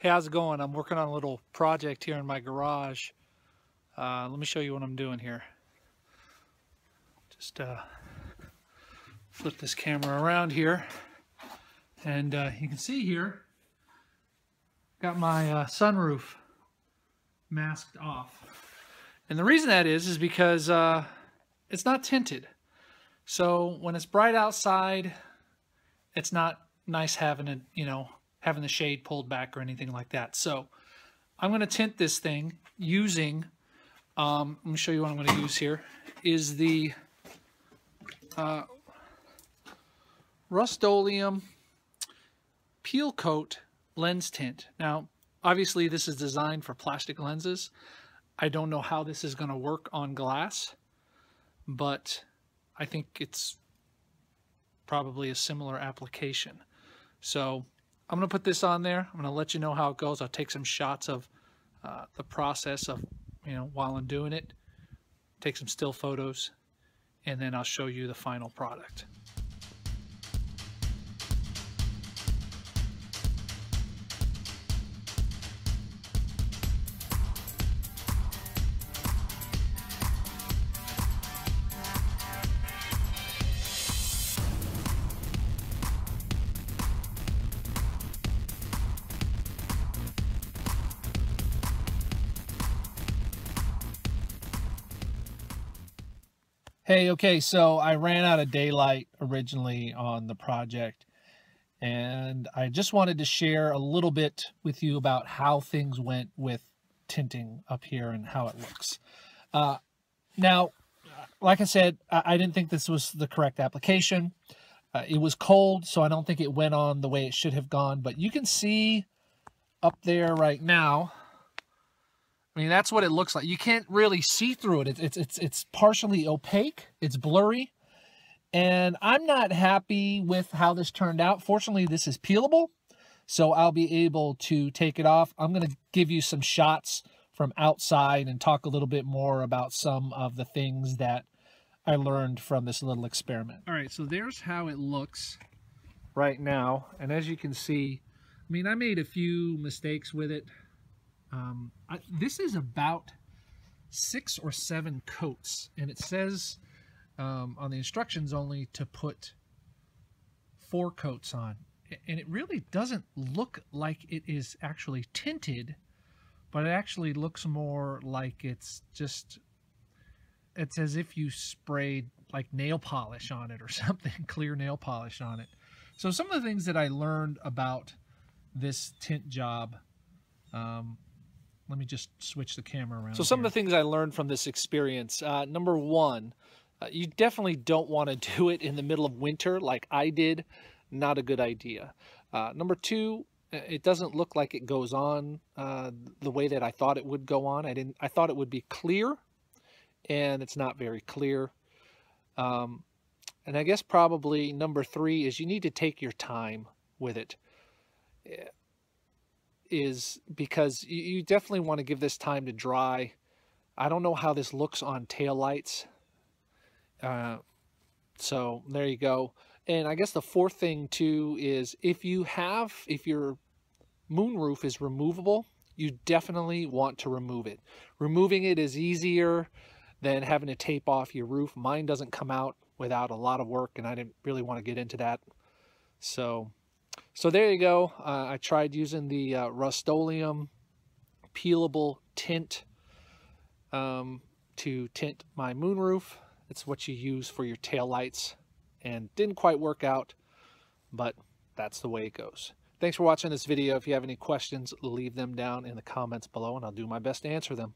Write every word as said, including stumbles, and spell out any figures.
Hey, how's it going? I'm working on a little project here in my garage. Uh, let me show you what I'm doing here. Just uh, flip this camera around here. And uh, you can see here, got my uh, sunroof masked off. And the reason that is, is because uh, it's not tinted. So when it's bright outside, it's not nice having it, you know, having the shade pulled back or anything like that. So I'm going to tint this thing using, um, let me show you what I'm going to use here, is the uh, Rust-Oleum Peel Coat Lens Tint. Now, obviously this is designed for plastic lenses. I don't know how this is going to work on glass, but I think it's probably a similar application. So I'm going to put this on there. I'm going to let you know how it goes. I'll take some shots of uh, the process of, you know, while I'm doing it. Take some still photos, and then I'll show you the final product. Hey, okay, so I ran out of daylight originally on the project, and I just wanted to share a little bit with you about how things went with tinting up here and how it looks. Uh, now, like I said, I, I didn't think this was the correct application. Uh, it was cold, so I don't think it went on the way it should have gone, but you can see up there right now, I mean, that's what it looks like. You can't really see through it. It's, it's, it's, it's partially opaque. It's blurry. And I'm not happy with how this turned out. Fortunately, this is peelable, so I'll be able to take it off. I'm going to give you some shots from outside and talk a little bit more about some of the things that I learned from this little experiment. All right, so there's how it looks right now. And as you can see, I mean, I made a few mistakes with it. Um, I, this is about six or seven coats, and it says um, on the instructions only to put four coats on, and it really doesn't look like it is actually tinted, but it actually looks more like it's just, it's as if you sprayed like nail polish on it or something, clear nail polish on it. So some of the things that I learned about this tint job, um, let me just switch the camera around. So some here. of the things I learned from this experience, uh, number one, uh, you definitely don't want to do it in the middle of winter like I did. Not a good idea. Uh, number two, it doesn't look like it goes on uh, the way that I thought it would go on. I didn't. I thought it would be clear, and it's not very clear. Um, and I guess probably number three is you need to take your time with it. Yeah. Is because you definitely want to give this time to dry. I don't know how this looks on taillights. Uh, so there you go. And I guess the fourth thing too is if you have, if your moonroof is removable, you definitely want to remove it. Removing it is easier than having to tape off your roof. Mine doesn't come out without a lot of work, and I didn't really want to get into that. So... So there you go. Uh, I tried using the uh, Rust-Oleum peelable tint um, to tint my moonroof. It's what you use for your taillights, and didn't quite work out, but that's the way it goes. Thanks for watching this video. If you have any questions, leave them down in the comments below, and I'll do my best to answer them.